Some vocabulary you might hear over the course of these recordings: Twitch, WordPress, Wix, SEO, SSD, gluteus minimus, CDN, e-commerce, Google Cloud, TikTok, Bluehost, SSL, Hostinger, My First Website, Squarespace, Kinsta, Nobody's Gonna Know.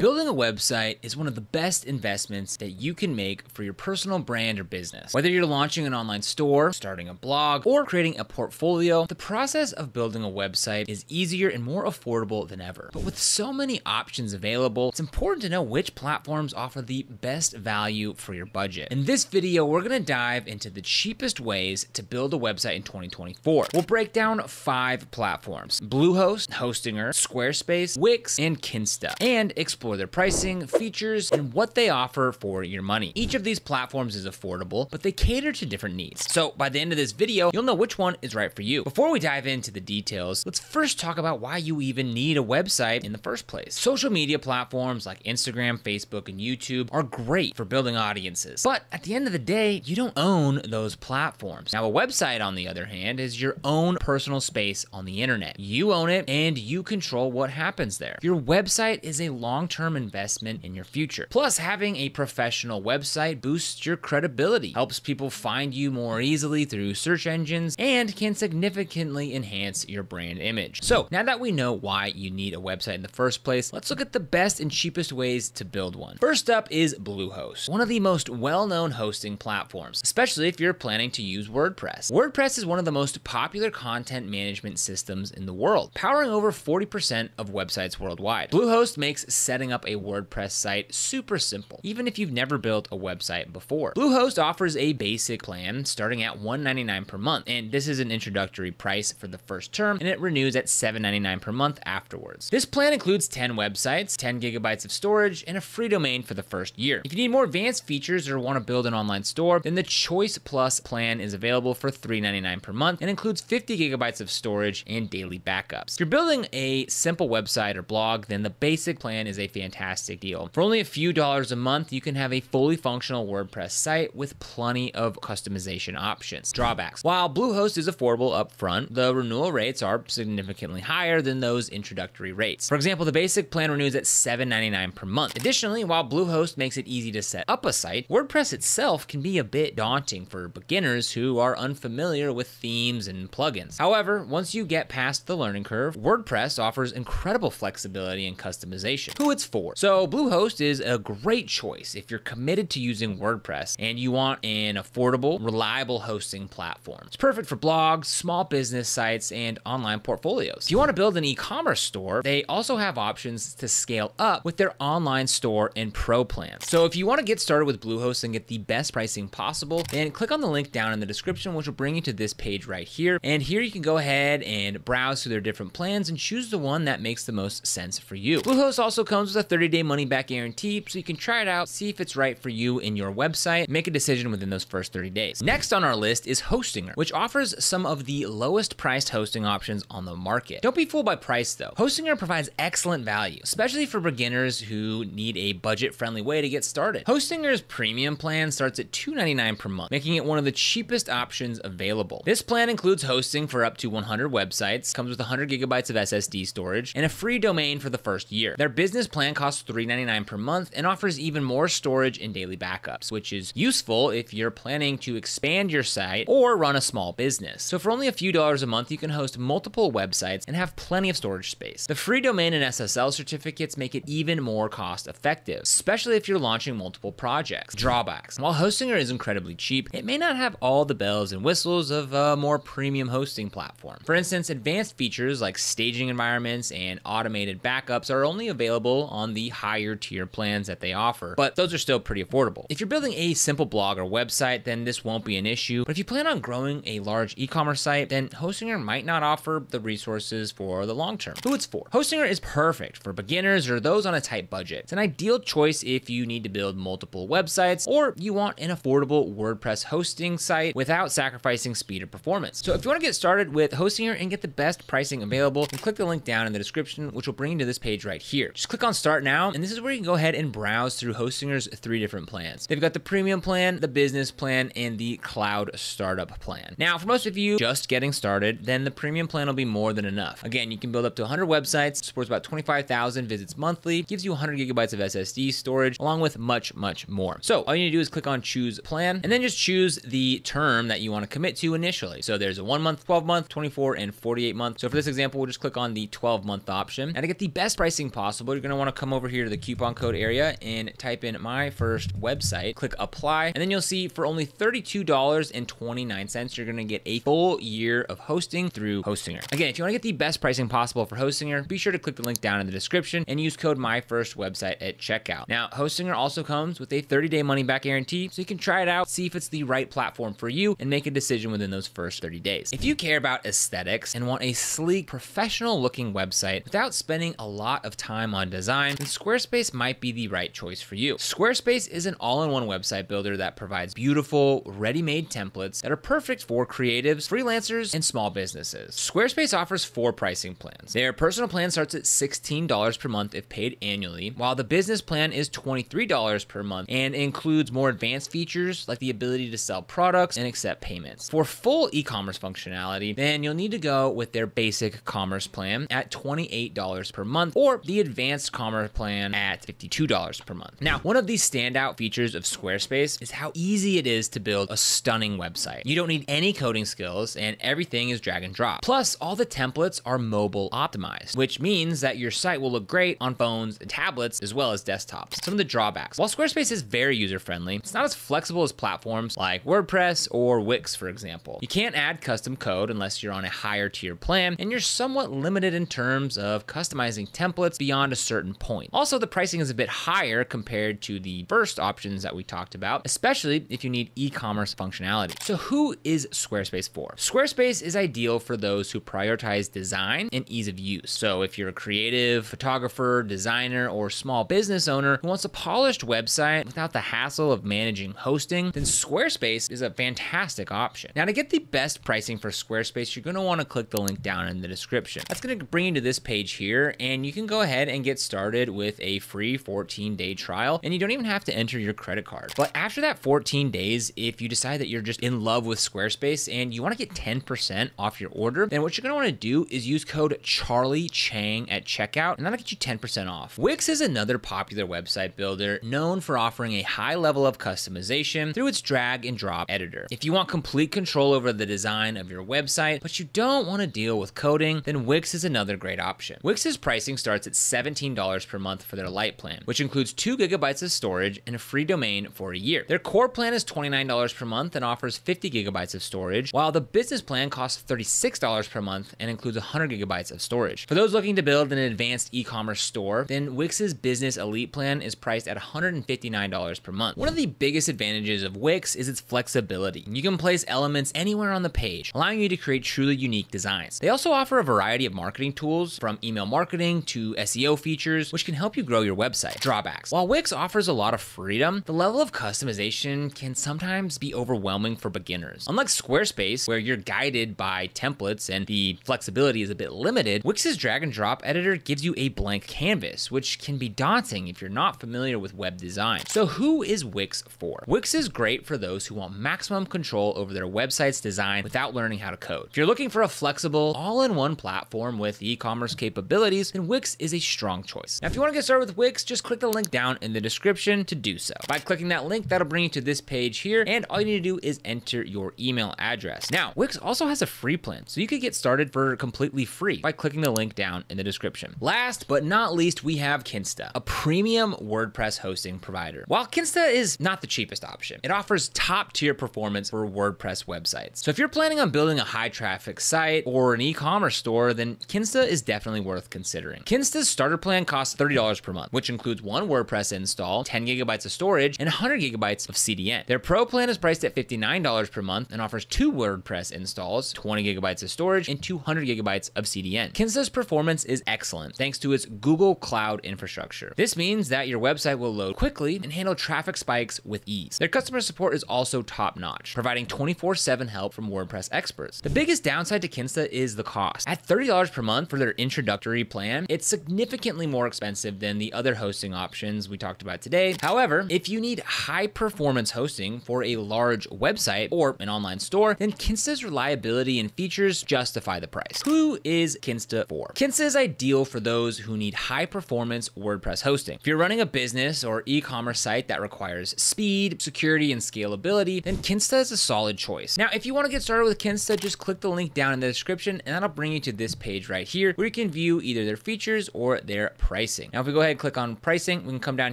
Building a website is one of the best investments that you can make for your personal brand or business. Whether you're launching an online store, starting a blog, or creating a portfolio, the process of building a website is easier and more affordable than ever. But with so many options available, it's important to know which platforms offer the best value for your budget. In this video, we're gonna dive into the cheapest ways to build a website in 2024. We'll break down 5 platforms: Bluehost, Hostinger, Squarespace, Wix, and Kinsta, and explore their pricing, features, and what they offer for your money. Each of these platforms is affordable, but they cater to different needs. So by the end of this video, you'll know which one is right for you. Before we dive into the details, let's first talk about why you even need a website in the first place. Social media platforms like Instagram, Facebook, and YouTube are great for building audiences, but at the end of the day, you don't own those platforms. Now, a website, on the other hand, is your own personal space on the internet. You own it and you control what happens there. Your website is a long-term investment in your future. Plus, having a professional website boosts your credibility, helps people find you more easily through search engines, and can significantly enhance your brand image. So now that we know why you need a website in the first place, let's look at the best and cheapest ways to build one. First up is Bluehost, one of the most well-known hosting platforms, especially if you're planning to use WordPress. WordPress is one of the most popular content management systems in the world, powering over 40% of websites worldwide. Bluehost makes setting up a WordPress site super simple, even if you've never built a website before. Bluehost offers a basic plan starting at $1.99 per month, and this is an introductory price for the first term, and it renews at $7.99 per month afterwards. This plan includes 10 websites, 10 gigabytes of storage, and a free domain for the first year. If you need more advanced features or want to build an online store, then the Choice Plus plan is available for $3.99 per month and includes 50 gigabytes of storage and daily backups. If you're building a simple website or blog, then the basic plan is a fantastic deal. For only a few dollars a month, you can have a fully functional WordPress site with plenty of customization options. Drawbacks: while Bluehost is affordable up front, the renewal rates are significantly higher than those introductory rates. For example, the basic plan renews at $7.99 per month. Additionally, while Bluehost makes it easy to set up a site, WordPress itself can be a bit daunting for beginners who are unfamiliar with themes and plugins. However, once you get past the learning curve, WordPress offers incredible flexibility and customization. Who it's for. So Bluehost is a great choice if you're committed to using WordPress and you want an affordable, reliable hosting platform. It's perfect for blogs, small business sites, and online portfolios. If you want to build an e-commerce store, they also have options to scale up with their online store and pro plans. So if you want to get started with Bluehost and get the best pricing possible, then click on the link down in the description, which will bring you to this page right here. And here you can go ahead and browse through their different plans and choose the one that makes the most sense for you. Bluehost also comes with a 30-day money-back guarantee, so you can try it out, see if it's right for you and your website, make a decision within those first 30 days. Next on our list is Hostinger, which offers some of the lowest priced hosting options on the market. Don't be fooled by price though. Hostinger provides excellent value, especially for beginners who need a budget-friendly way to get started. Hostinger's premium plan starts at $2.99 per month, making it one of the cheapest options available. This plan includes hosting for up to 100 websites, comes with 100 gigabytes of SSD storage, and a free domain for the first year. Their business plan costs $3.99 per month and offers even more storage and daily backups, which is useful if you're planning to expand your site or run a small business. So for only a few dollars a month, you can host multiple websites and have plenty of storage space. The free domain and SSL certificates make it even more cost effective, especially if you're launching multiple projects. Drawbacks: while Hostinger is incredibly cheap, it may not have all the bells and whistles of a more premium hosting platform. For instance, advanced features like staging environments and automated backups are only available on the higher tier plans that they offer, but those are still pretty affordable. If you're building a simple blog or website, then this won't be an issue, but if you plan on growing a large e-commerce site, then Hostinger might not offer the resources for the long term. Who it's for. Hostinger is perfect for beginners or those on a tight budget. It's an ideal choice if you need to build multiple websites or you want an affordable WordPress hosting site without sacrificing speed or performance. So if you want to get started with Hostinger and get the best pricing available, then click the link down in the description, which will bring you to this page right here. Just click on Start Now, and this is where you can go ahead and browse through Hostinger's 3 different plans. They've got the premium plan, the business plan, and the cloud startup plan. Now, for most of you just getting started, then the premium plan will be more than enough. Again, you can build up to 100 websites, supports about 25,000 visits monthly, gives you 100 gigabytes of SSD storage, along with much, much more. So all you need to do is click on Choose Plan, and then just choose the term that you want to commit to initially. So there's a 1 month, 12 month, 24, and 48 month. So for this example, we'll just click on the 12-month option. And to get the best pricing possible, you're going to want want to come over here to the coupon code area and type in my first website, click apply, and then you'll see for only $32.29, you're going to get a full year of hosting through Hostinger. Again, if you want to get the best pricing possible for Hostinger, be sure to click the link down in the description and use code MyFirstWebsite at checkout. Now, Hostinger also comes with a 30-day money-back guarantee, so you can try it out, see if it's the right platform for you, and make a decision within those first 30 days. If you care about aesthetics and want a sleek, professional-looking website without spending a lot of time on design, then Squarespace might be the right choice for you. Squarespace is an all-in-one website builder that provides beautiful, ready-made templates that are perfect for creatives, freelancers, and small businesses. Squarespace offers 4 pricing plans. Their personal plan starts at $16 per month if paid annually, while the business plan is $23 per month and includes more advanced features like the ability to sell products and accept payments. For full e-commerce functionality, then you'll need to go with their basic commerce plan at $28 per month or the advanced commerce plan at $52 per month. Now, one of the standout features of Squarespace is how easy it is to build a stunning website. You don't need any coding skills and everything is drag and drop. Plus, all the templates are mobile optimized, which means that your site will look great on phones and tablets as well as desktops. Some of the drawbacks. While Squarespace is very user-friendly, it's not as flexible as platforms like WordPress or Wix, for example. You can't add custom code unless you're on a higher tier plan, and you're somewhat limited in terms of customizing templates beyond a certain point. Also, the pricing is a bit higher compared to the first options that we talked about, especially if you need e-commerce functionality. So who is Squarespace for? Squarespace is ideal for those who prioritize design and ease of use. So if you're a creative, photographer, designer, or small business owner who wants a polished website without the hassle of managing hosting, then Squarespace is a fantastic option. Now, to get the best pricing for Squarespace, you're going to want to click the link down in the description. That's going to bring you to this page here, and you can go ahead and get started with a free 14-day trial, and you don't even have to enter your credit card. But after that 14 days, if you decide that you're just in love with Squarespace and you want to get 10% off your order, then what you're going to want to do is use code Charlie Chang at checkout, and that'll get you 10% off. Wix is another popular website builder known for offering a high level of customization through its drag and drop editor. If you want complete control over the design of your website, but you don't want to deal with coding, then Wix is another great option. Wix's pricing starts at $17 per month for their light plan, which includes 2 gigabytes of storage and a free domain for a year. Their core plan is $29 per month and offers 50 gigabytes of storage, while the business plan costs $36 per month and includes 100 gigabytes of storage. For those looking to build an advanced e-commerce store, then Wix's business elite plan is priced at $159 per month. One of the biggest advantages of Wix is its flexibility. You can place elements anywhere on the page, allowing you to create truly unique designs. They also offer a variety of marketing tools, from email marketing to SEO features, which can help you grow your website. Drawbacks. While Wix offers a lot of freedom, the level of customization can sometimes be overwhelming for beginners. Unlike Squarespace, where you're guided by templates and the flexibility is a bit limited, Wix's drag and drop editor gives you a blank canvas, which can be daunting if you're not familiar with web design. So who is Wix for? Wix is great for those who want maximum control over their website's design without learning how to code. If you're looking for a flexible, all-in-one platform with e-commerce capabilities, then Wix is a strong choice. Now, if you want to get started with Wix, just click the link down in the description to do so. By clicking that link, that'll bring you to this page here, and all you need to do is enter your email address. Now, Wix also has a free plan, so you could get started for completely free by clicking the link down in the description. Last but not least, we have Kinsta, a premium WordPress hosting provider. While Kinsta is not the cheapest option, it offers top-tier performance for WordPress websites. So if you're planning on building a high-traffic site or an e-commerce store, then Kinsta is definitely worth considering. Kinsta's starter plan costs $30 per month, which includes 1 WordPress install, 10 gigabytes of storage, and 100 gigabytes of CDN. Their Pro plan is priced at $59 per month and offers 2 WordPress installs, 20 gigabytes of storage, and 200 gigabytes of CDN. Kinsta's performance is excellent thanks to its Google Cloud infrastructure. This means that your website will load quickly and handle traffic spikes with ease. Their customer support is also top-notch, providing 24/7 help from WordPress experts. The biggest downside to Kinsta is the cost. At $30 per month for their introductory plan, it's significantly more expensive than the other hosting options we talked about today. However, if you need high-performance hosting for a large website or an online store, then Kinsta's reliability and features justify the price. Who is Kinsta for? Kinsta is ideal for those who need high-performance WordPress hosting. If you're running a business or e-commerce site that requires speed, security, and scalability, then Kinsta is a solid choice. Now, if you want to get started with Kinsta, just click the link down in the description, and that'll bring you to this page right here, where you can view either their features or their pricing. pricing. Now, if we go ahead and click on pricing, we can come down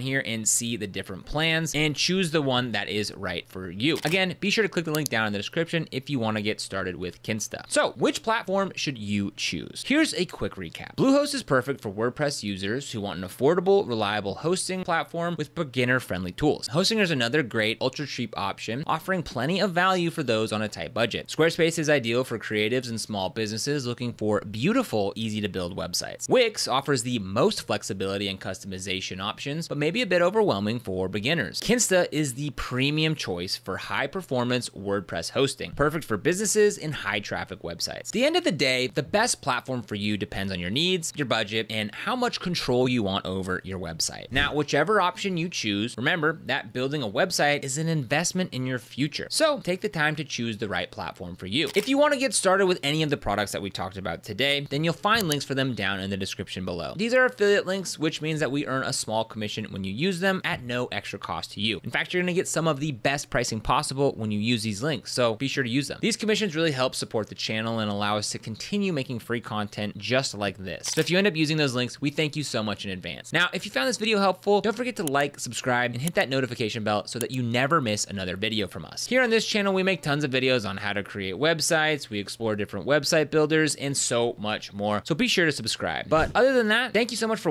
here and see the different plans and choose the one that is right for you. Again, be sure to click the link down in the description if you want to get started with Kinsta. So which platform should you choose? Here's a quick recap. Bluehost is perfect for WordPress users who want an affordable, reliable hosting platform with beginner-friendly tools. Hostinger is another great ultra-cheap option, offering plenty of value for those on a tight budget. Squarespace is ideal for creatives and small businesses looking for beautiful, easy-to-build websites. Wix offers the most flexibility and customization options, but maybe a bit overwhelming for beginners. Kinsta is the premium choice for high-performance WordPress hosting, perfect for businesses and high-traffic websites. At the end of the day, the best platform for you depends on your needs, your budget, and how much control you want over your website. Now, whichever option you choose, remember that building a website is an investment in your future. So take the time to choose the right platform for you. If you want to get started with any of the products that we talked about today, then you'll find links for them down in the description below. These are affiliate links, which means that we earn a small commission when you use them at no extra cost to you. In fact, you're going to get some of the best pricing possible when you use these links, so be sure to use them. These commissions really help support the channel and allow us to continue making free content just like this. So if you end up using those links, we thank you so much in advance. Now, if you found this video helpful, don't forget to like, subscribe, and hit that notification bell so that you never miss another video from us. Here on this channel, we make tons of videos on how to create websites, we explore different website builders, and so much more. So be sure to subscribe. But other than that, thank you so much for